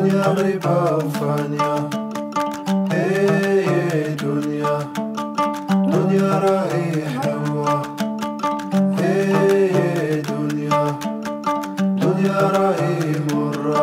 dunia riba ufanya, hey dunia, dunia rahi hawa, hey dunia, dunia rahi murra.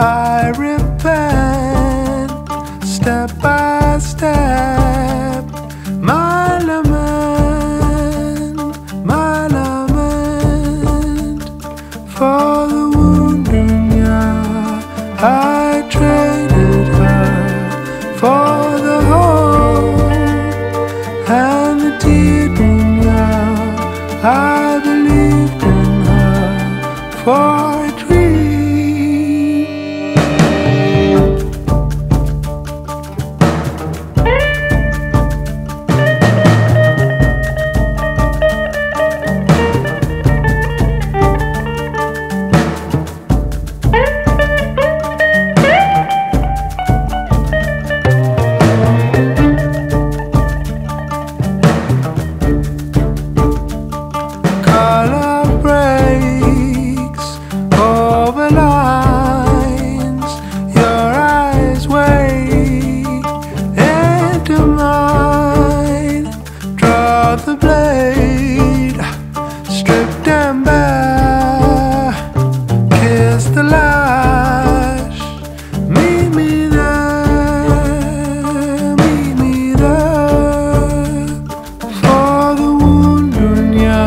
I repent, step by step, my lament, for the wound in you, I traded her for the hope and the tear in you, I believed in her for a dream. The blade, stripped and bare, kiss the lash, meet me there, for the wound dunya,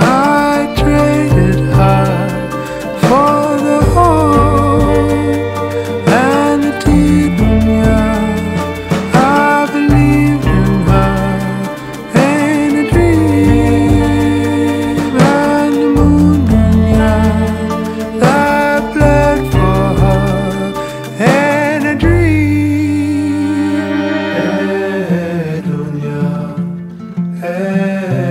I traded her for the hope and the deep dunya. Hey.